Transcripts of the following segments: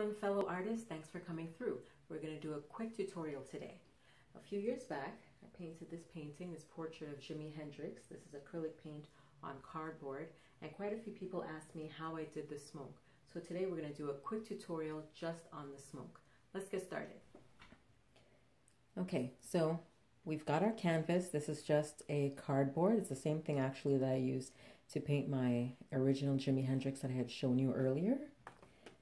everyone, fellow artists, thanks for coming through. We're going to do a quick tutorial today. A few years back, I painted this painting, this portrait of Jimi Hendrix. This is acrylic paint on cardboard, and quite a few people asked me how I did the smoke. So today we're going to do a quick tutorial just on the smoke. Let's get started. Okay, so we've got our canvas. This is just a cardboard. It's the same thing actually that I used to paint my original Jimi Hendrix that I had shown you earlier.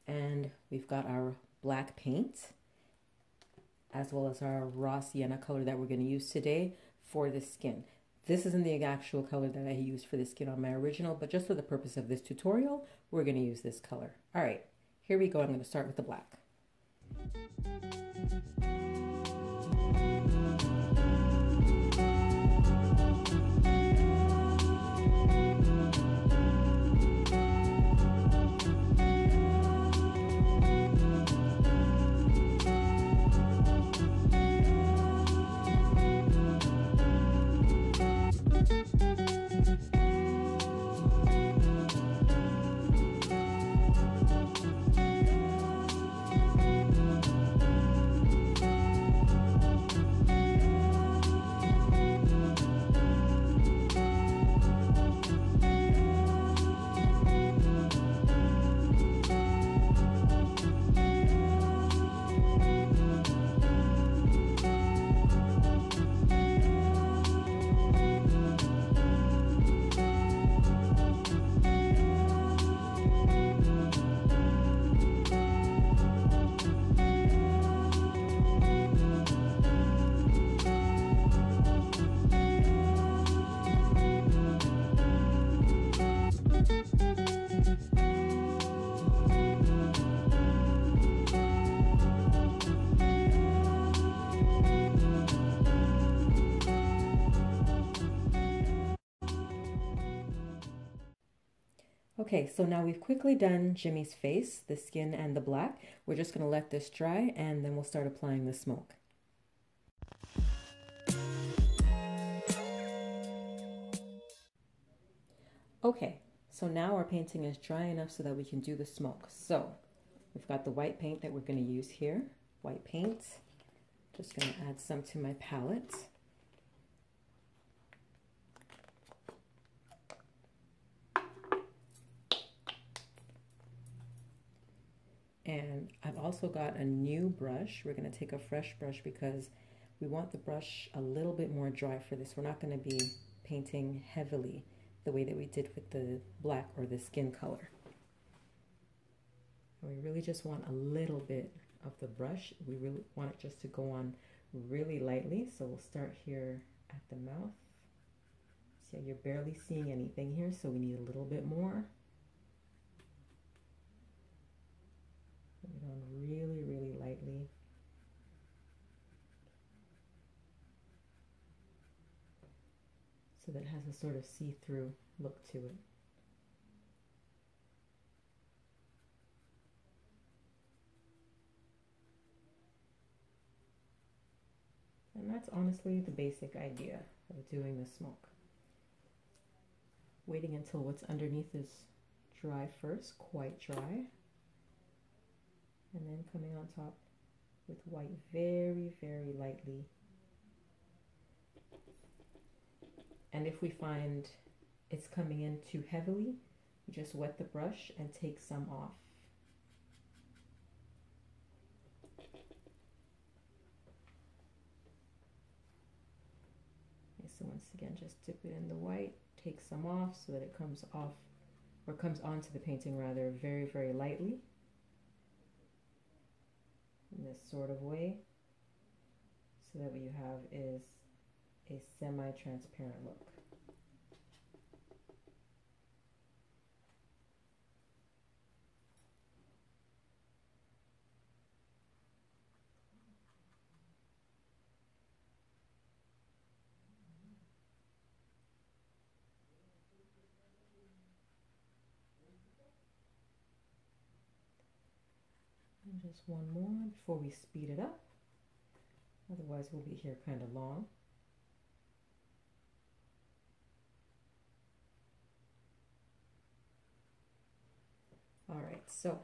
And we've got our black paint as well as our raw sienna color that we're going to use today for the skin. This isn't the actual color that I used for the skin on my original, but just for the purpose of this tutorial, we're going to use this color. All right, here we go. I'm going to start with the black. Okay, so now we've quickly done Jimi's face, the skin, and the black. We're just going to let this dry and then we'll start applying the smoke. Okay, so now our painting is dry enough so that we can do the smoke. So we've got the white paint that we're going to use here, white paint. Just going to add some to my palette. And I've also got a new brush. We're going to take a fresh brush because we want the brush a little bit more dry for this. We're not going to be painting heavily the way that we did with the black or the skin color. And we really just want a little bit of the brush. We really want it just to go on really lightly. So we'll start here at the mouth. So you're barely seeing anything here, so we need a little bit more. It on really, really lightly. So that it has a sort of see-through look to it. And that's honestly the basic idea of doing the smoke. Waiting until what's underneath is dry first, quite dry. And then coming on top with white very, very lightly. And if we find it's coming in too heavily, we just wet the brush and take some off. Okay, so once again, just dip it in the white, take some off so that it comes off, or comes onto the painting rather, very, very lightly. In this sort of way, so that what you have is a semi-transparent look. Just one more before we speed it up, otherwise we'll be here kind of long. All right, so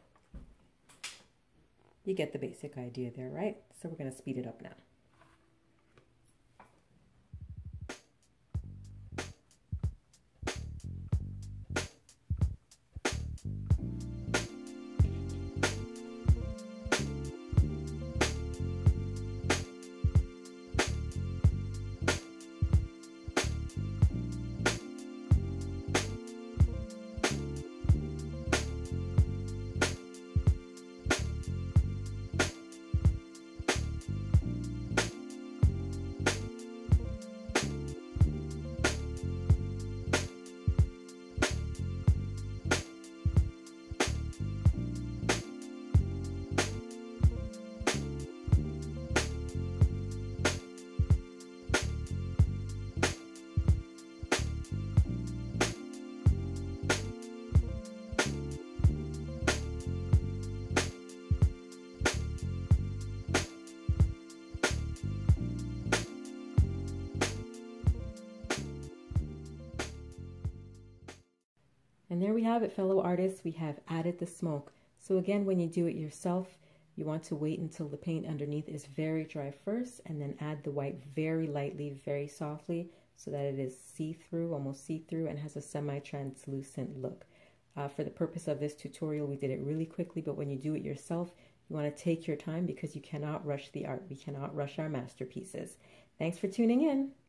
You get the basic idea there, right? So we're going to speed it up now. And there we have it, fellow artists, we have added the smoke. So again, when you do it yourself, you want to wait until the paint underneath is very dry first, and then add the white very lightly, very softly, so that it is see-through, almost see-through, and has a semi-translucent look. For the purpose of this tutorial, we did it really quickly, but when you do it yourself, you want to take your time because you cannot rush the art. We cannot rush our masterpieces. Thanks for tuning in.